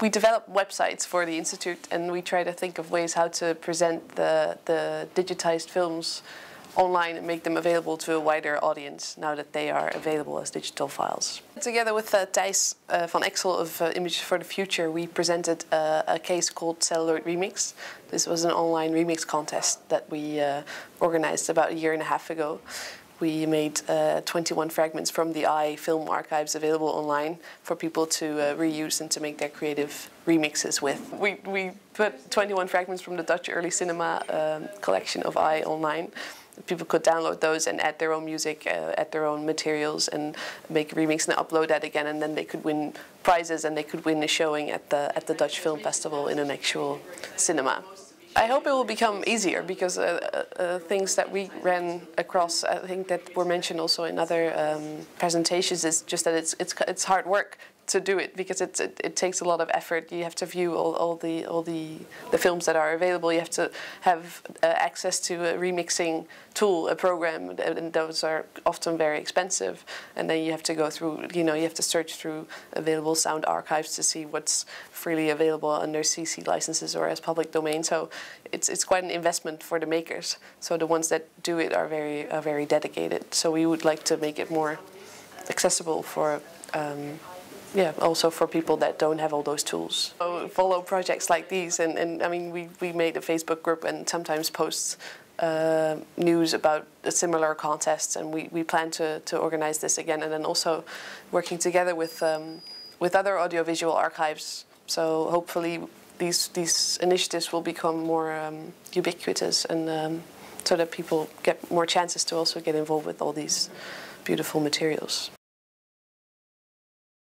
We develop websites for the institute, and we try to think of ways how to present the digitized films online and make them available to a wider audience now that they are available as digital files. Together with Thijs van Exel of Images for the Future, we presented a case called Celluloid Remix. This was an online remix contest that we organized about 1.5 years ago. We made 21 fragments from the I film archives available online for people to reuse and to make their creative remixes with. We put 21 fragments from the Dutch early cinema collection of I online. People could download those and add their own music, add their own materials, and make a remix and upload that again, and then they could win prizes and they could win a showing at the Dutch Film Festival in an actual cinema. I hope it will become easier, because things that we ran across, I think that were mentioned also in other presentations, is just that it's hard work to do it, because it takes a lot of effort. You have to view all the films that are available. You have to have access to a remixing tool, a program, and those are often very expensive. And then you have to go through, you have to search through available sound archives to see what's freely available under CC licenses or as public domain. So it's quite an investment for the makers. So the ones that do it are very dedicated. So we would like to make it more accessible for yeah, also for people that don't have all those tools. So follow projects like these, and I mean, we made a Facebook group and sometimes post news about similar contests, and we plan to organize this again, and then also working together with other audiovisual archives. So hopefully these initiatives will become more ubiquitous, and so that people get more chances to also get involved with all these beautiful materials.